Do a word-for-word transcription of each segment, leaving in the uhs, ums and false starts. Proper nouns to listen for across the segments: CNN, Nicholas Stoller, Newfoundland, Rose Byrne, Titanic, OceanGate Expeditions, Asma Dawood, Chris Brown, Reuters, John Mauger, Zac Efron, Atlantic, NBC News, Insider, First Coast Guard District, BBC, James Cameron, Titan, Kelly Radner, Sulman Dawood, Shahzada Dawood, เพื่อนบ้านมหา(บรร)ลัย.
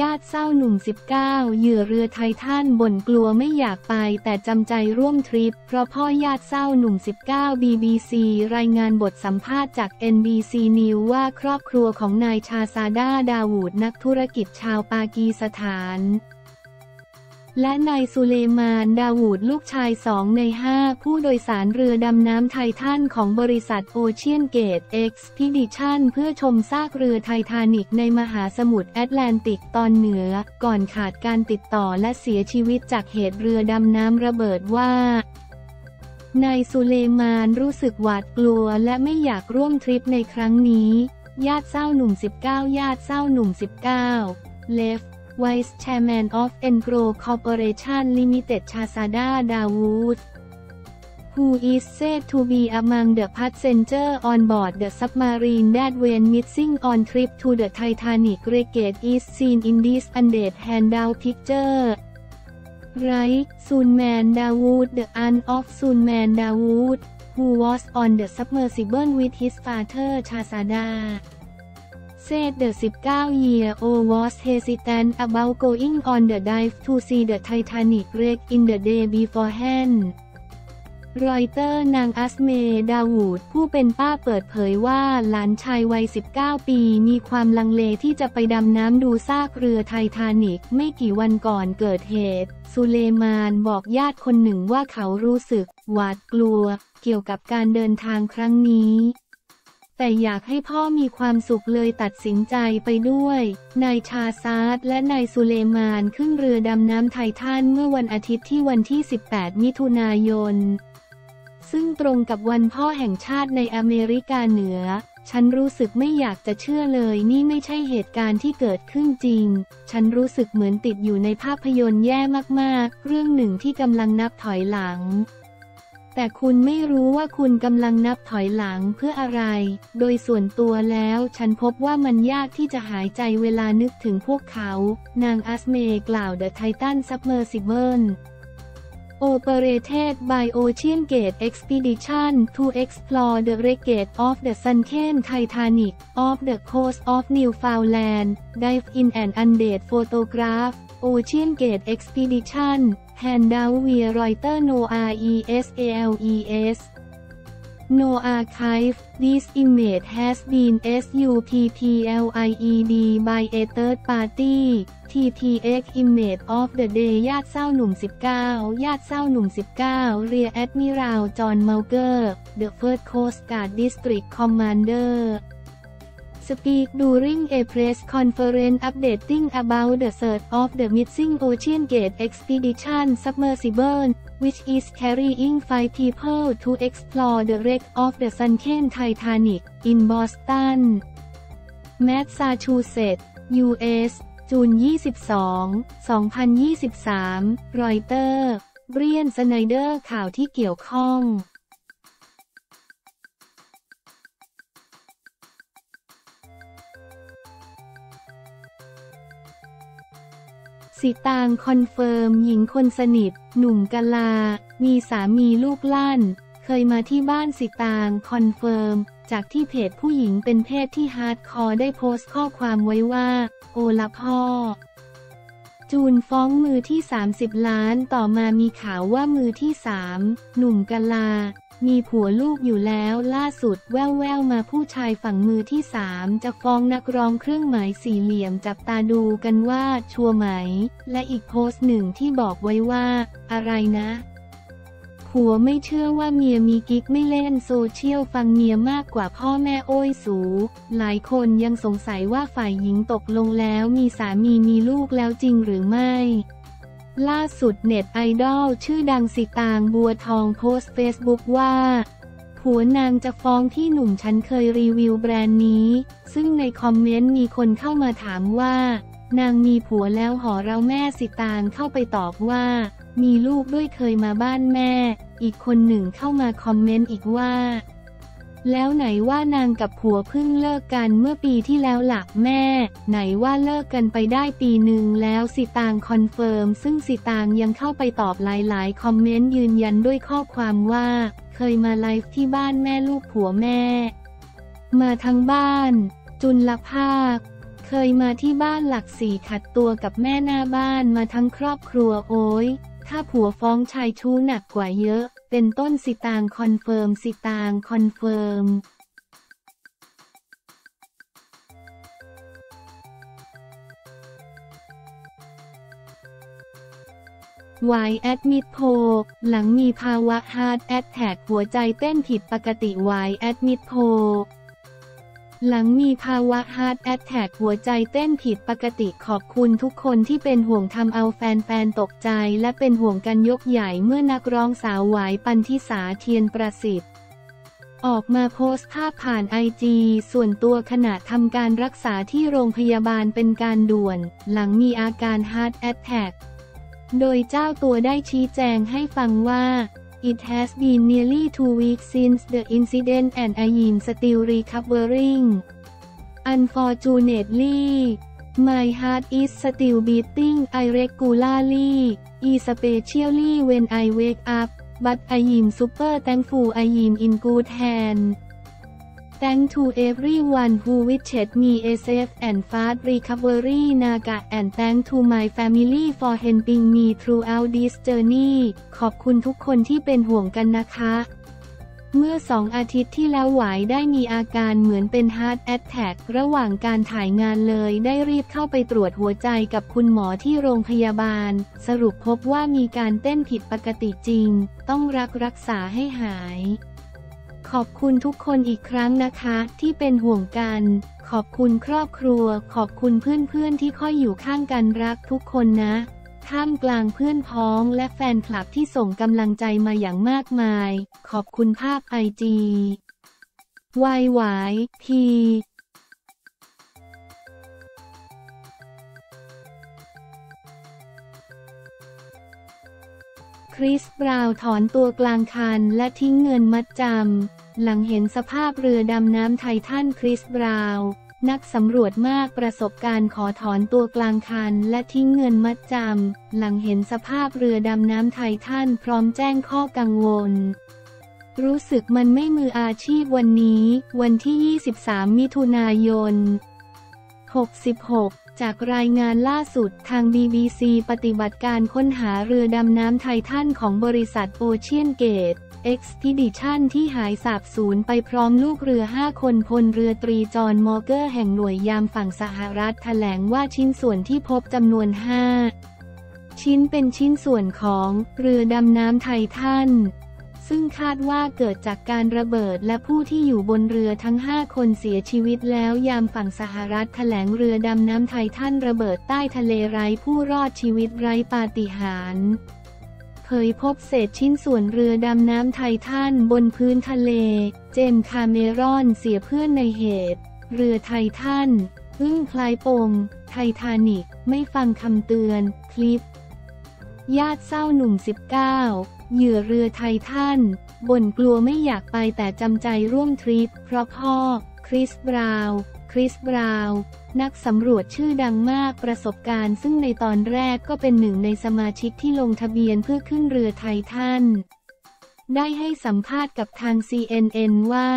ญาติเศร้าหนุ่มสิบเก้าเหยื่อเรือไททันบ่นกลัวไม่อยากไปแต่จำใจร่วมทริปเพราะพ่อญาติเศร้าหนุ่มสิบเก้า บี บี ซี รายงานบทสัมภาษณ์จาก เอ็น บี ซี News ว่าครอบครัวของนายชาซาดา ดาวูดนักธุรกิจชาวปากีสถานและนายสุเลมาน ดาวูดลูกชายสองในห้าผู้โดยสารเรือดำน้ำไททันของบริษัทโอเชียนเกตเอ็กซ์พีดิชั่นเพื่อชมซากเรือไททานิกในมหาสมุทรแอตแลนติกตอนเหนือก่อนขาดการติดต่อและเสียชีวิตจากเหตุเรือดำน้ำระเบิดว่านายสุเลมานรู้สึกหวาดกลัวและไม่อยากร่วมทริปในครั้งนี้ญาติเศร้าหนุ่มสิบเก้าญาติเศร้าหนุ่มสิบเก้าเลฟVice Chairman of Engro Corporation Limited Shahzada Dawood, who is said to be among the passengers on board the submarine that went missing on trip to the Titanic wreckage, is seen in this undated handout picture. Right, Sulman Dawood, the aunt of Sulman Dawood, who was on the submersible with his father Shahzada.said the seventeen-year-old was hesitant about going on the dive to see the Titanic wreck in the day beforehand. รอยเตอร์นางอัสเมดาวูดผู้เป็นป้าเปิดเผยว่าหลานชายวัยสิบเก้าปีมีความลังเลที่จะไปดำน้ำดูซากเรือไททานิกไม่กี่วันก่อนเกิดเหตุสุเลมานบอกญาติคนหนึ่งว่าเขารู้สึกหวาดกลัวเกี่ยวกับการเดินทางครั้งนี้แต่อยากให้พ่อมีความสุขเลยตัดสินใจไปด้วยนายชาซาดและนายสุเลมานขึ้นเรือดำน้ำไททันเมื่อวันอาทิตย์ที่วันที่สิบแปดมิถุนายนซึ่งตรงกับวันพ่อแห่งชาติในอเมริกาเหนือฉันรู้สึกไม่อยากจะเชื่อเลยนี่ไม่ใช่เหตุการณ์ที่เกิดขึ้นจริงฉันรู้สึกเหมือนติดอยู่ในภาพยนตร์แย่มากๆเรื่องหนึ่งที่กำลังนับถอยหลังแต่คุณไม่รู้ว่าคุณกำลังนับถอยหลังเพื่ออะไรโดยส่วนตัวแล้วฉันพบว่ามันยากที่จะหายใจเวลานึกถึงพวกเขานางอัสเมย์กล่าว The Titan Submersible Operated by Ocean Gate Expedition to explore the wreckage of the sunken Titanic off the coast of Newfoundland Dive in an undated photograph Ocean Gate Expedition Handout via Reuters No Resales No Archive This image has been supplied by a third party ที ที เอ็กซ์ Image of the Day ญาติเศร้าหนุ่มสิบเก้าญาติเศร้าหนุ่มสิบเก้า Rear Admiral John Mulger The First Coast Guard District Commander Speak during a press conference updating about the search of the missing Ocean Gate Expedition submersible, which is carrying five people to explore the wreck of the sunken Titanic in Boston, Massachusetts, ยู เอส จูน ยี่สิบสอง สองพันยี่สิบสาม รอยเตอร์เบรียน สไนเดอร์ข่าวที่เกี่ยวข้องสิตางคอนเฟิร์มหญิงคนสนิทหนุ่มกะลามีสามีลูกลั่นเคยมาที่บ้านสิตางคอนเฟิร์มจากที่เพจผู้หญิงเป็นเพศที่ฮาร์ดคอร์ได้โพสต์ข้อความไว้ว่าโอละพ่อจูนฟ้องมือที่สามสิบล้านต่อมามีข่าวว่ามือที่สามหนุ่มกะลามีผัวลูกอยู่แล้วล่าสุดแว่วๆมาผู้ชายฝั่งมือที่สามจะฟ้องนักร้องเครื่องหมายสี่เหลี่ยมจับตาดูกันว่าชัวร์ไหมและอีกโพสต์หนึ่งที่บอกไว้ว่าอะไรนะผัวไม่เชื่อว่าเมียมีกิ๊กไม่เล่นโซเชียลฟังเมียมากกว่าพ่อแม่โอ้ยสูหลายคนยังสงสัยว่าฝ่ายหญิงตกลงแล้วมีสามีมีลูกแล้วจริงหรือไม่ล่าสุดเน็ตไอดอลชื่อดังสิตางบัวทองโพสต์เฟซบุ๊กว่าผัวนางจะฟ้องที่หนุ่มฉันเคยรีวิวแบรนด์นี้ซึ่งในคอมเมนต์มีคนเข้ามาถามว่านางมีผัวแล้วหรอเราแม่สิตางเข้าไปตอบว่ามีลูกด้วยเคยมาบ้านแม่อีกคนหนึ่งเข้ามาคอมเมนต์อีกว่า แล้วไหนว่านางกับผัวเพิ่งเลิกกันเมื่อปีที่แล้วหลักแม่ไหนว่าเลิกกันไปได้ปีหนึ่งแล้วสิตางคอนเฟิร์มซึ่งสิตางยังเข้าไปตอบหลายๆคอมเมนต์ยืนยันด้วยข้อความว่าเคยมาไลฟ์ที่บ้านแม่ลูกผัวแม่มาทั้งบ้านจุลภาคเคยมาที่บ้านหลักสี่ขัดตัวกับแม่หน้าบ้านมาทั้งครอบครัวโอ้ยถ้าผัวฟ้องชายชู้หนักกว่าเยอะเป็นต้นสิตางคอนเฟิร์มสิตางคอนเฟิร์มวายแอดมิดโพหลังมีภาวะฮาร์ทแอทแทคหัวใจเต้นผิดปกติวายแอดมิดโพหลังมีภาวะฮาร์ทแอทแทคหัวใจเต้นผิดปกติขอบคุณทุกคนที่เป็นห่วงทำเอาแฟนๆตกใจและเป็นห่วงกันยกใหญ่เมื่อนักร้องสาวหวายปันธิสาเทียนประสิทธิ์ออกมาโพสต์ภาพผ่านไอจีส่วนตัวขณะทำการรักษาที่โรงพยาบาลเป็นการด่วนหลังมีอาการฮาร์ทแอทแทคโดยเจ้าตัวได้ชี้แจงให้ฟังว่าIt has been nearly two weeks since the incident and I am still recovering. Unfortunately, my heart is still beating irregularly, especially when I wake up, but I am super thankful I am in good hands. Thanks to everyone who wished me a safe and fast recovery Naga and thanks to my family for helping me throughout this journey ขอบคุณทุกคนที่เป็นห่วงกันนะคะเมื่อสองอาทิตย์ที่แล้วหวายได้มีอาการเหมือนเป็นฮาร์ทแอทแทคระหว่างการถ่ายงานเลยได้รีบเข้าไปตรวจหัวใจกับคุณหมอที่โรงพยาบาลสรุปพบว่ามีการเต้นผิดปกติจริงต้องรักรักษาให้หายขอบคุณทุกคนอีกครั้งนะคะที่เป็นห่วงกันขอบคุณครอบครัวขอบคุณเพื่อนๆที่คอยอยู่ข้างกันรักทุกคนนะท่ามกลางเพื่อนพ้องและแฟนคลับที่ส่งกำลังใจมาอย่างมากมายขอบคุณภาพไอจีวายวายพีคริส บราวน์ถอนตัวกลางคันและทิ้งเงินมัดจำหลังเห็นสภาพเรือดำน้ำไททันคริส บราวน์นักสำรวจมากประสบการณ์ขอถอนตัวกลางคันและทิ้งเงินมัดจำหลังเห็นสภาพเรือดำน้ำไททันพร้อมแจ้งข้อกังวลรู้สึกมันไม่มืออาชีพวันนี้วันที่ ยี่สิบสามมิถุนายนหกหกจากรายงานล่าสุดทาง บี บี ซี ปฏิบัติการค้นหาเรือดำน้ำไททันของบริษัทโอเชียนเกต Expedition ที่หายสาบสูญไปพร้อมลูกเรือห้าคนพลเรือตรีจอห์น มอร์เกอร์แห่งหน่วยยามฝั่งสหรัฐแถลงว่าชิ้นส่วนที่พบจำนวนห้าชิ้นเป็นชิ้นส่วนของเรือดำน้ำไททันซึ่งคาดว่าเกิดจากการระเบิดและผู้ที่อยู่บนเรือทั้งห้าคนเสียชีวิตแล้วยามฝั่งสหรัฐแถลงเรือดำน้ำไททันระเบิดใต้ทะเลไร้ผู้รอดชีวิตไร้ปาฏิหาริย์เผยพบเศษชิ้นส่วนเรือดำน้ำไททันบนพื้นทะเลเจมส์ คาเมรอนเสียเพื่อนในเหตุเรือไททันอึ้งคลายปมไททานิคไม่ฟังคำเตือนคลิปญาติเศร้าหนุ่มสิบเก้าเหยื่อเรือไททันบ่นกลัวไม่อยากไปแต่จำใจร่วมทริปเพราะพ่อคริส บราวน์คริส บราวน์นักสำรวจชื่อดังมากประสบการณ์ซึ่งในตอนแรกก็เป็นหนึ่งในสมาชิกที่ลงทะเบียนเพื่อขึ้นเรือไททันได้ให้สัมภาษณ์กับทาง ซี เอ็น เอ็น ว่า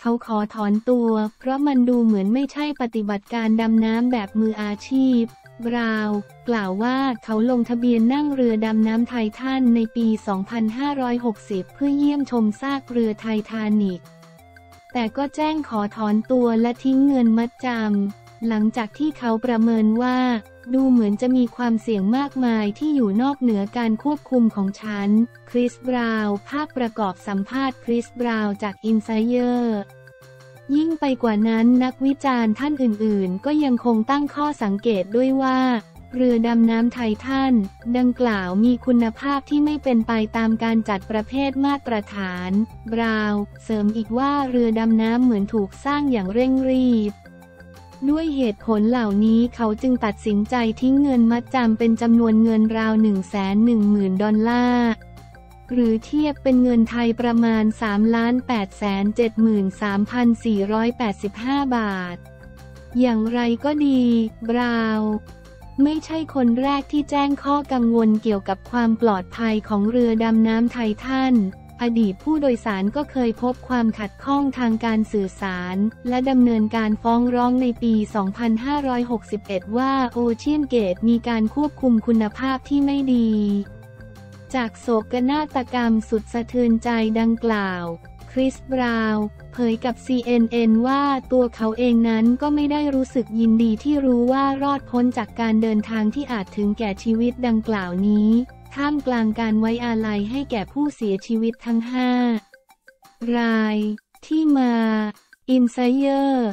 เขาขอถอนตัวเพราะมันดูเหมือนไม่ใช่ปฏิบัติการดำน้ำแบบมืออาชีพบราวน์กล่าวว่าเขาลงทะเบียนนั่งเรือดำน้ำไททันในปี สองพันห้าร้อยหกสิบ เพื่อเยี่ยมชมซากเรือไททานิคแต่ก็แจ้งขอถอนตัวและทิ้งเงินมัดจำหลังจากที่เขาประเมินว่าดูเหมือนจะมีความเสี่ยงมากมายที่อยู่นอกเหนือการควบคุมของฉันคริส บราวน์ภาพประกอบสัมภาษณ์คริส บราวน์จาก Insiderยิ่งไปกว่านั้นนักวิจารณ์ท่านอื่นๆก็ยังคงตั้งข้อสังเกตด้วยว่าเรือดำน้ำไททันดังกล่าวมีคุณภาพที่ไม่เป็นไปตามการจัดประเภทมาตรฐานบราวน์เสริมอีกว่าเรือดำน้ำเหมือนถูกสร้างอย่างเร่งรีบด้วยเหตุผลเหล่านี้เขาจึงตัดสินใจทิ้งเงินมัดจำเป็นจำนวนเงินราว หนึ่งแสนหนึ่งหมื่น ดอลลาร์ หรือเทียบเป็นเงินไทยประมาณ สามล้านแปดแสนเจ็ดหมื่นสามพันสี่ร้อยแปดสิบห้า บาทอย่างไรก็ดีบราวน์ไม่ใช่คนแรกที่แจ้งข้อกังวลเกี่ยวกับความปลอดภัยของเรือดำน้ำไททันอดีตผู้โดยสารก็เคยพบความขัดข้องทางการสื่อสารและดำเนินการฟ้องร้องในปี สองพันห้าร้อยหกสิบเอ็ด ว่าโอเชียนเกตมีการควบคุมคุณภาพที่ไม่ดีจากโศกนาฏกรรมสุดสะเทือนใจดังกล่าวคริส บราวน์เผยกับ ซี เอ็น เอ็น ว่าตัวเขาเองนั้นก็ไม่ได้รู้สึกยินดีที่รู้ว่ารอดพ้นจากการเดินทางที่อาจถึงแก่ชีวิตดังกล่าวนี้ท่ามกลางการไว้อาลัยให้แก่ผู้เสียชีวิตทั้งห้ารายที่มาอินไซเดอร์